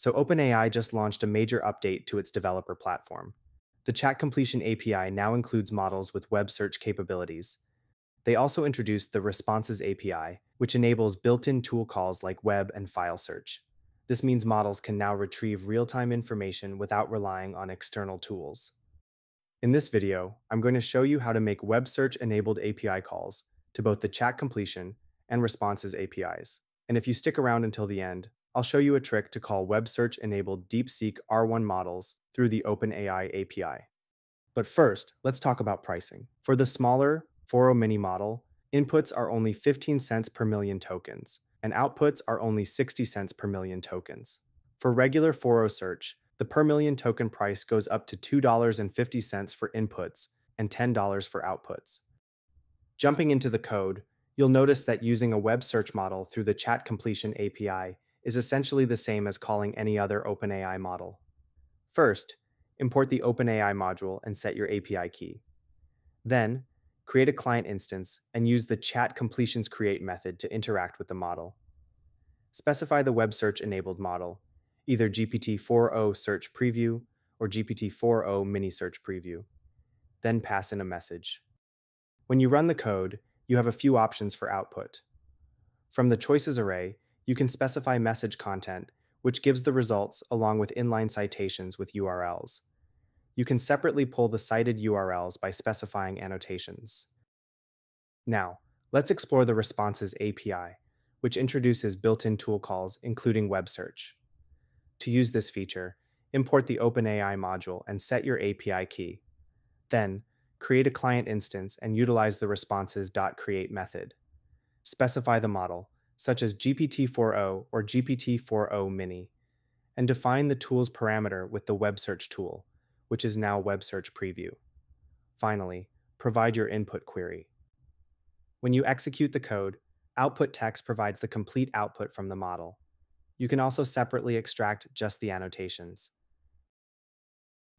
so OpenAI just launched a major update to its developer platform. The Chat Completion API now includes models with web search capabilities. They also introduced the Responses API, which enables built-in tool calls like web and file search. This means models can now retrieve real-time information without relying on external tools. In this video, I'm going to show you how to make web search-enabled API calls to both the Chat Completion and Responses APIs. And if you stick around until the end, I'll show you a trick to call web search-enabled DeepSeek R1 models through the OpenAI API. But first, let's talk about pricing. For the smaller 4o mini model, inputs are only 15 cents per million tokens, and outputs are only 60 cents per million tokens. For regular 4o search, the per million token price goes up to $2.50 for inputs and $10 for outputs. Jumping into the code, you'll notice that using a web search model through the Chat Completion API is essentially the same as calling any other OpenAI model. First, import the OpenAI module and set your API key. Then, create a client instance and use the Chat Completion's create method to interact with the model. Specify the web search-enabled model, either GPT-4o search preview or GPT-4o mini search preview. Then pass in a message. When you run the code, you have a few options for output. From the choices array, you can specify message content, which gives the results along with inline citations with URLs. You can separately pull the cited URLs by specifying annotations. Now, let's explore the Responses API, which introduces built-in tool calls, including web search. To use this feature, import the OpenAI module and set your API key. Then, create a client instance and utilize the responses.create method. Specify the model, such as GPT-4o or GPT-4o mini, and define the tool's parameter with the web search tool, which is now web search preview. Finally, provide your input query. When you execute the code, output text provides the complete output from the model. You can also separately extract just the annotations.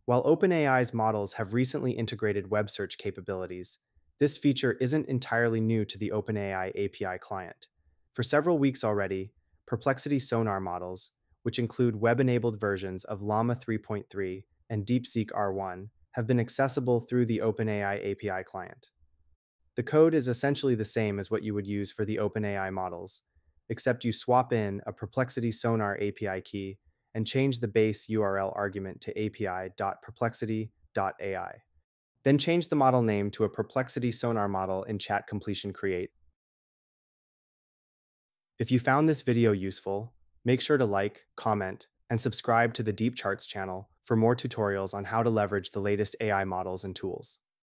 While OpenAI's models have recently integrated web search capabilities, this feature isn't entirely new to the OpenAI API client. For several weeks already, Perplexity Sonar models, which include web-enabled versions of Llama 3.3 and DeepSeek R1, have been accessible through the OpenAI API client. The code is essentially the same as what you would use for the OpenAI models, except you swap in a Perplexity Sonar API key and change the base URL argument to api.perplexity.ai. Then change the model name to a Perplexity Sonar model in Chat Completion Create. If you found this video useful, make sure to like, comment, and subscribe to the Deep Charts channel for more tutorials on how to leverage the latest AI models and tools.